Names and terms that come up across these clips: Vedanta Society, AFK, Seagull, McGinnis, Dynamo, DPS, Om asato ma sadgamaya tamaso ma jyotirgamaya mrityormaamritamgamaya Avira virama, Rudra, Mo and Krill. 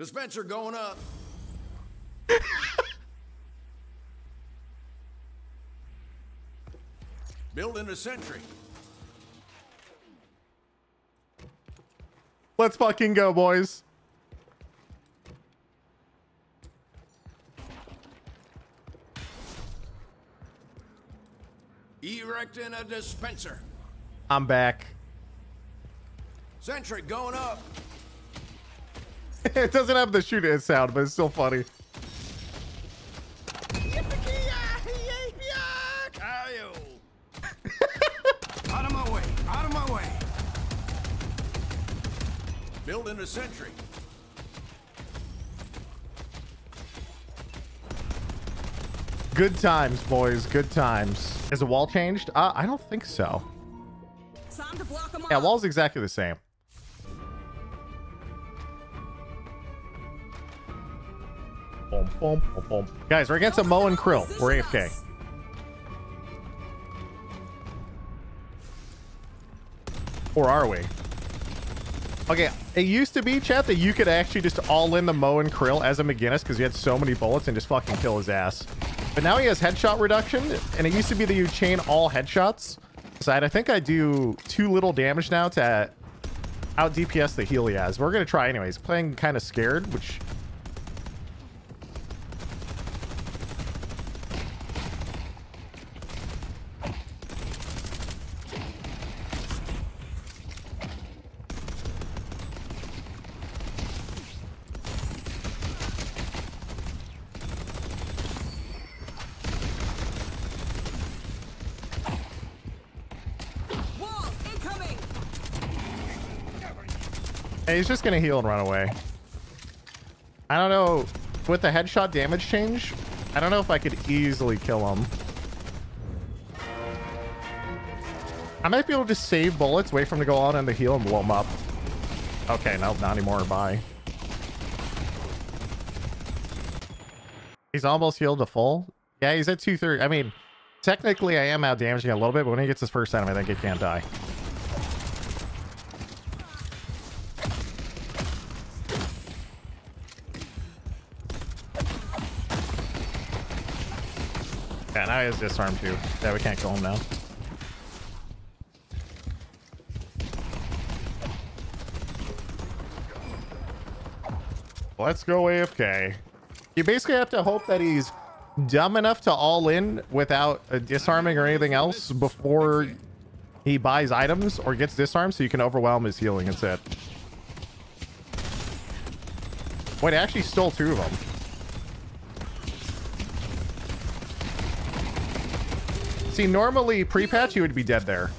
Dispenser going up. Building a sentry. Let's fucking go, boys. Erecting a dispenser. I'm back. Sentry going up. It doesn't have the shoot-it sound, but it's still funny. Out of my way! Out of my way! Building a sentry. Good times, boys. Good times. Is the wall changed? I don't think so. Time to block them off. Yeah, wall's exactly the same. Boom, boom, boom, boom. Guys, we're against a Mo and Krill. We're AFK. Or are we? Okay, it used to be, chat, that you could actually just all in the Mo and Krill as a McGinnis because he had so many bullets and just fucking kill his ass. But now he has headshot reduction, and it used to be that you chain all headshots. So I think I do too little damage now to out DPS the heal he has. We're going to try anyways. Playing kind of scared, which... He's just gonna heal and run away. I don't know, with the headshot damage change, I don't know if I could easily kill him. I might be able to save bullets, wait for him to go out on the heal and blow him up. Okay, nope, not anymore. Bye. He's almost healed to full. Yeah, he's at 230. I mean, technically I am out damaging a little bit, but when he gets his first item, I think he can't die. Yeah, now he has disarm too. Yeah, we can't kill him now. Let's go AFK. You basically have to hope that he's dumb enough to all in without disarming or anything else before he buys items or gets disarmed so you can overwhelm his healing. That's it. Wait, I actually stole two of them. See, normally pre-patch, he would be dead there.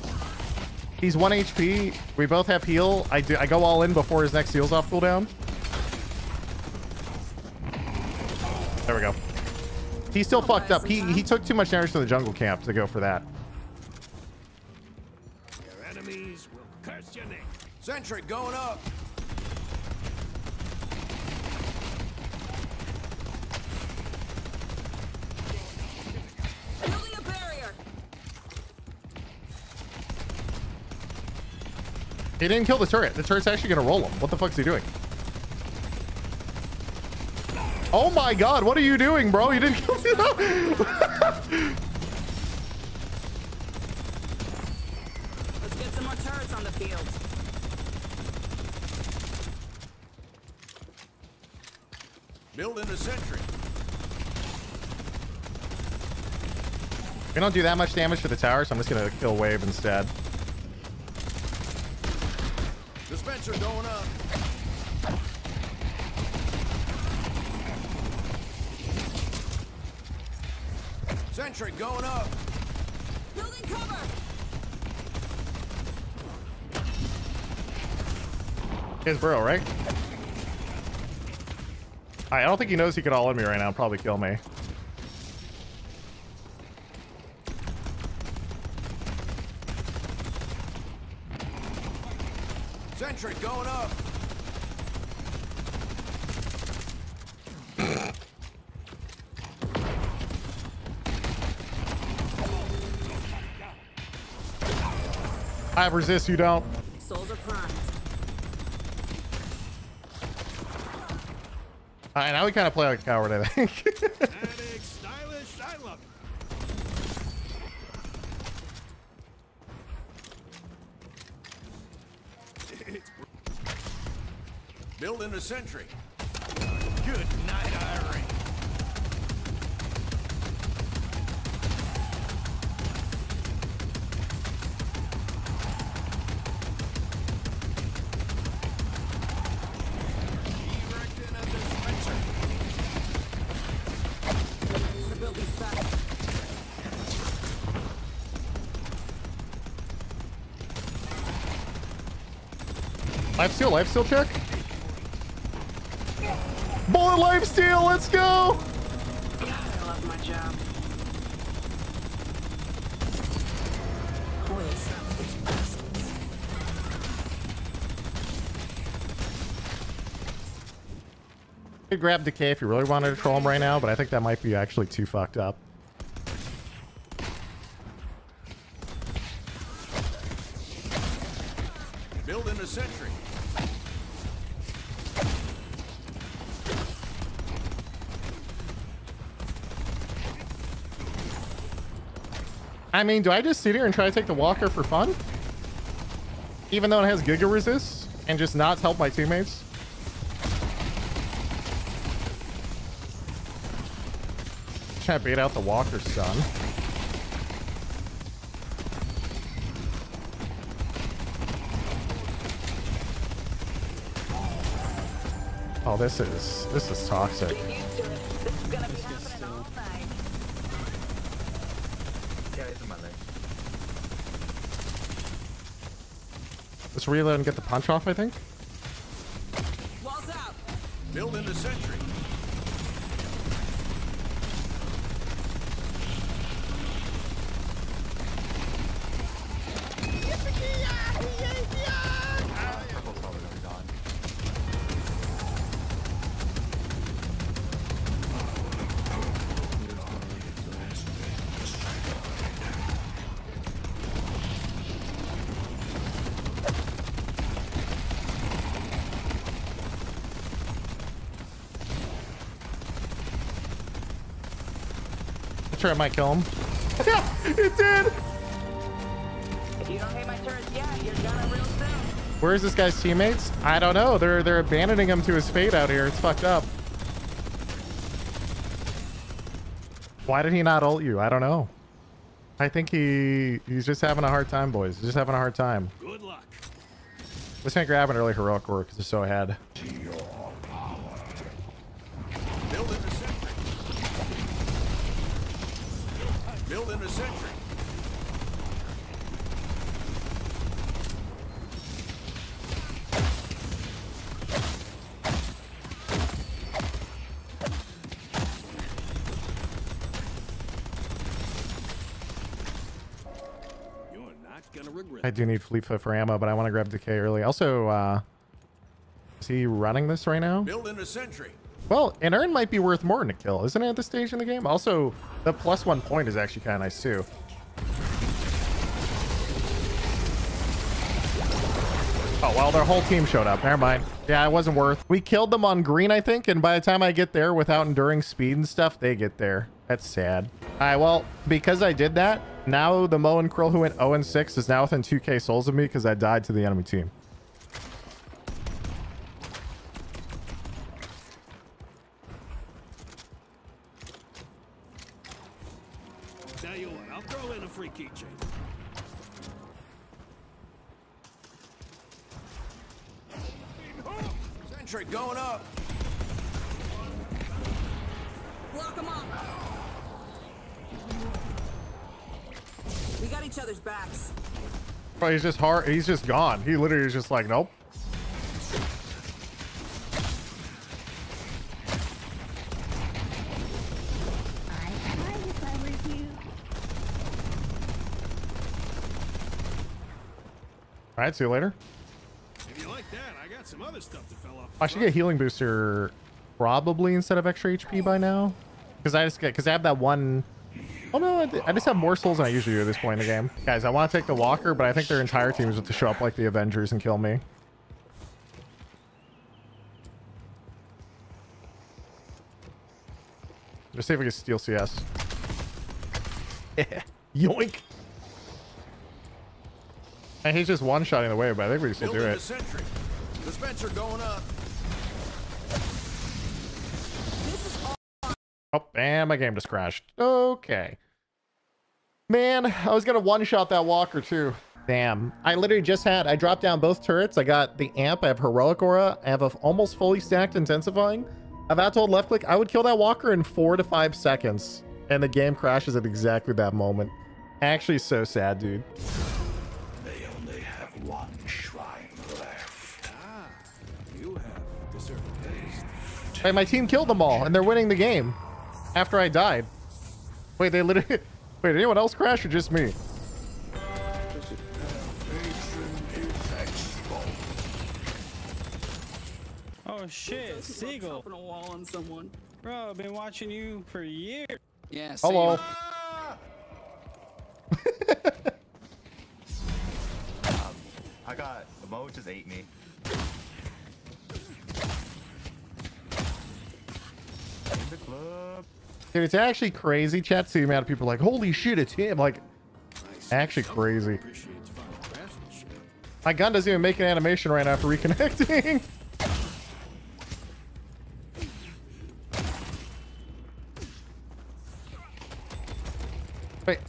He's 1 HP. We both have heal. I go all in before his next heal's off cooldown. There we go. He's still fucked up. He took too much damage from the jungle camp to go for that. Your enemies will curse your name. Sentry going up. He didn't kill the turret. The turret's actually going to roll him. What the fuck's he doing? Oh my god, what are you doing, bro? You didn't kill me. Let's get some more turrets on the field. Building a sentry. We don't do that much damage to the tower, so I'm just going to kill wave instead. Dispenser going up. Sentry going up. Building cover. It's Burrow, right? I don't think he knows he could all in me right now. Probably kill me. Sentry going up. I resist, you don't. Souls are primed. Now we kind of play like a coward, I think. Building a sentry. Good night, Irene. Erecting a dispenser. The building's back. Life steal check. More lifesteal, let's go! I love my job. You could grab Decay if you really wanted to troll him right now, but I think that might be actually too fucked up. Building a sentry. I mean, do I just sit here and try to take the walker for fun? Even though it has Giga Resist and just not help my teammates? Try to bait out the walker's son. Oh, this is toxic. Let's reload and get the punch off, I think. Walls out. Build in the sentry. Turret might kill him. Yeah, it did. If you don't hit my turret yet, you're gonna real soon. Where's this guy's teammates? I don't know. They're abandoning him to his fate out here. It's fucked up. Why did he not ult you? I don't know. I think he's just having a hard time, boys. He's just having a hard time. Good luck. Let's not grab an early heroic work because it's so ahead. Building a sentry. You're not gonna regret. I do need Fleet Foot for ammo, but I want to grab Decay early. Also, is he running this right now? Building a sentry. Well, an urn might be worth more than a kill, isn't it, at this stage in the game? Also, the +1 point is actually kind of nice, too. Oh, well, their whole team showed up. Never mind. Yeah, it wasn't worth. We killed them on green, I think, and by the time I get there without enduring speed and stuff, they get there. That's sad. All right, well, because I did that, now the Mo and Krill who went 0-6 is now within 2k souls of me because I died to the enemy team. Going up. Block them up. We got each other's backs. But he's just hard. He's just gone. He literally is just like, nope. All right. See you later. Some other stuff that fell off. I should get healing booster probably instead of extra HP by now, because I have that one. Oh no, I just have more souls than I usually do at this point in the game, guys. I want to take the walker, but I think their entire team is about to show up like the Avengers and kill me. Let's see if we can steal CS. Yoink. And he's just one-shotting the wave, but I think we just need to do it. Dispenser going up. Oh, and my game just crashed. Okay. Man, I was going to one-shot that walker, too. Damn. I literally just had... I dropped down both turrets. I got the amp. I have heroic aura. I have a almost fully stacked intensifying. I've outtold left click. I would kill that walker in 4 to 5 seconds. And the game crashes at exactly that moment. Actually, so sad, dude. They only have one shrine left. Ah, you have deserved it. Hey, my team killed them all, and they're winning the game. After I died. Wait, they literally... Wait, did anyone else crash or just me? Oh shit, Seagull. Bro, I've been watching you for years. Yeah, hello. I got the Mo just ate me. In the club. Dude, it's actually crazy. Chat, see the amount of people like, holy shit, it's him. Like, actually crazy. My gun doesn't even make an animation right now for reconnecting. Wait.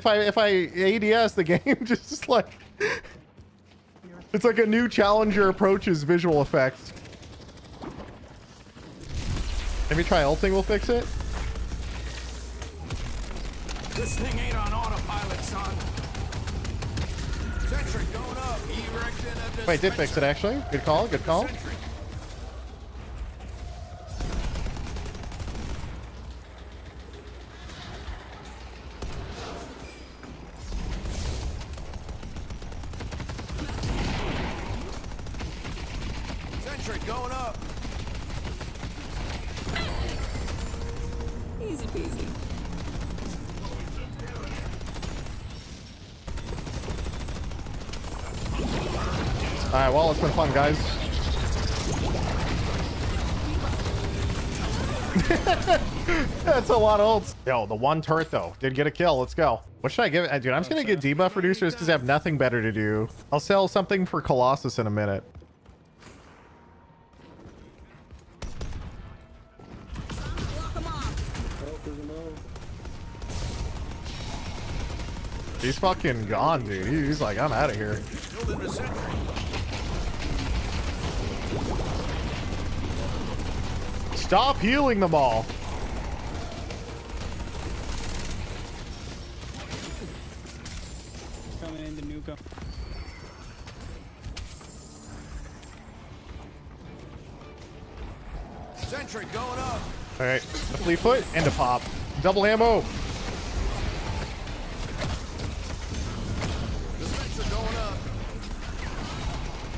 If I ADS, the game just like... It's like a new challenger approaches visual effects. Maybe try ulting will fix it. This thing ain't on autopilot, son. Sentry going up. Wait, did fix it actually. Good call, good call. Sentry. Going up. Easy peasy. All right, well, it's been fun, guys. That's a lot of ults. Yo, the one turret, though, did get a kill. Let's go. What should I give it? Dude, I'm just going to get debuff reducers because I have nothing better to do. I'll sell something for Colossus in a minute. He's fucking gone, dude. He's like, I'm out of here. Stop healing them all. Coming in the nuke. Sentry going up. All right, the flea foot and the pop. Double ammo.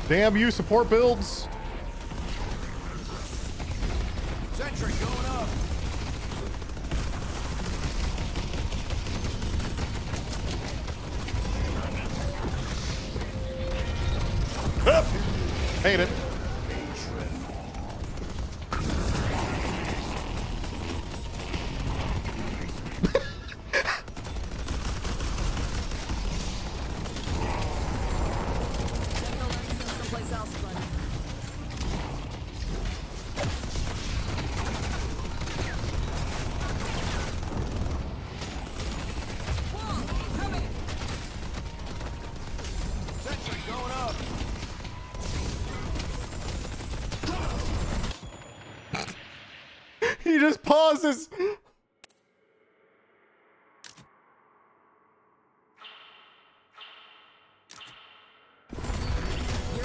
Damn you, support builds. Sentry going up. Hup. Hate it. He just pauses. You're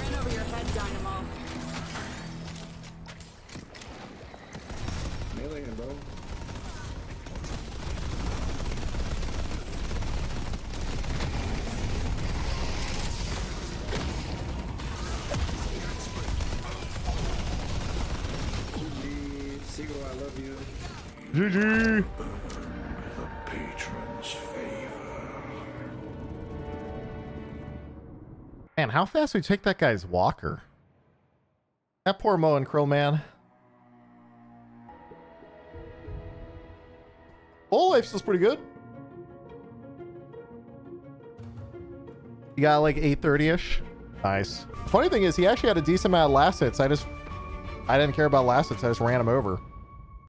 in over your head, Dynamo. Melee him, bro. GG. I love you. GG. patron's favor. Man, how fast we take that guy's walker. That poor Mo and Krill, man. Full life's still pretty good. You got like 830-ish. Nice. Funny thing is, he actually had a decent amount of last hits. I didn't care about last hits. I just ran him over.